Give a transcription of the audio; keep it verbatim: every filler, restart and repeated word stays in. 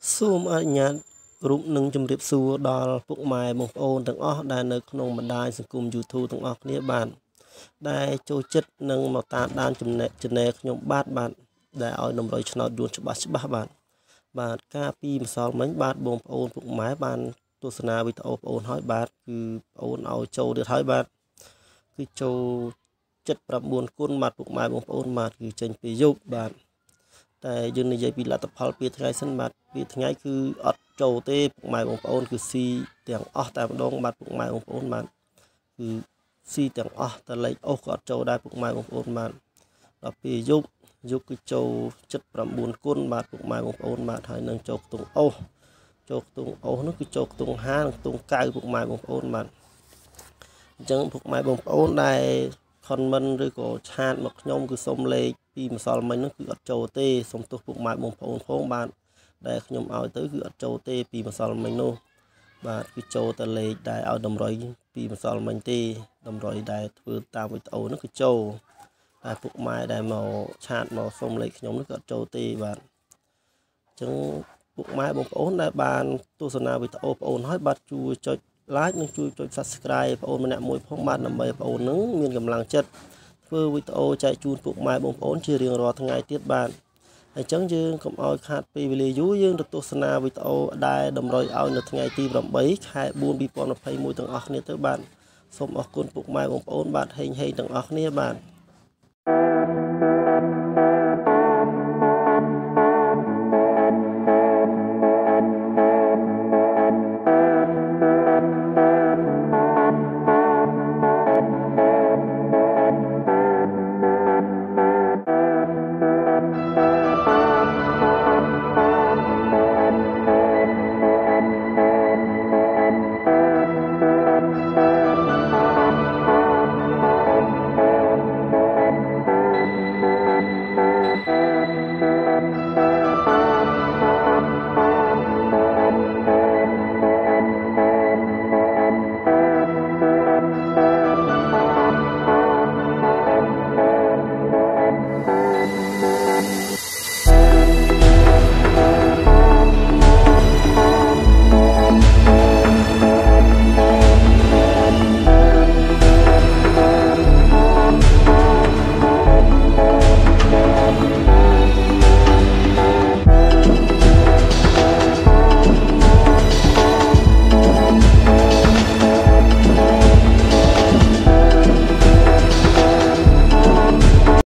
Soom a nhan group nung jum rip soo doll book my move on the off than a clone and dies and cum you two to off near ban. Dai cho chit nung not down to neck to neck no bad man. Dai all number not do to bash baban. But copy himself my bad bomb own book my ban to snap with own high bad to own our show the high bad. Good show chất bạc buồn cuốn mặt bụng mai bụng ôn mặt cứ tranh phê dục bạn tại dân này dạy bị là tập hợp biết ngay sân mặt biết ngay cứ ọt trầu tê bụng mai bụng ôn cứ si tiếng ọt tại đông mặt bụng mai bụng ôn mặt cứ si tiếng ọt tại lấy ốc ọt trầu đai bụng mai bụng ôn mặt tập phê dục dục cứ trầu chất bạc buồn cuốn mặt bụng mai bụng ôn mặt hãy nâng trầu tung ấu trầu tung ấu nó cứ trầu tung há tung cay bụng mai bụng ôn mặt chẳng bụng mai bụng ôn này con mình rồi có chan mặc nhông cứ xông lê vì mà sao mình nó cứ ắt trầu tê xông tôi bụng mại bụng phồng phồng bạn để nhông ao tới cứ ắt trầu tê vì mà sao mình nô và cứ trầu tê lê đại ao đầm rẫy vì mà sao mình tê đầm rẫy đại vừa tao với tàu nó cứ trầu đại bụng mại đại màu chan màu xông lê nhông nó cứ ắt trầu tê bạn chứng bụng mại bụng phồng đại bàn tu sơn nào với tàu phồng hói bát chui chơi like និងជួយចុច Subscribe បងប្អូនម្នាក់មួយផងបាទ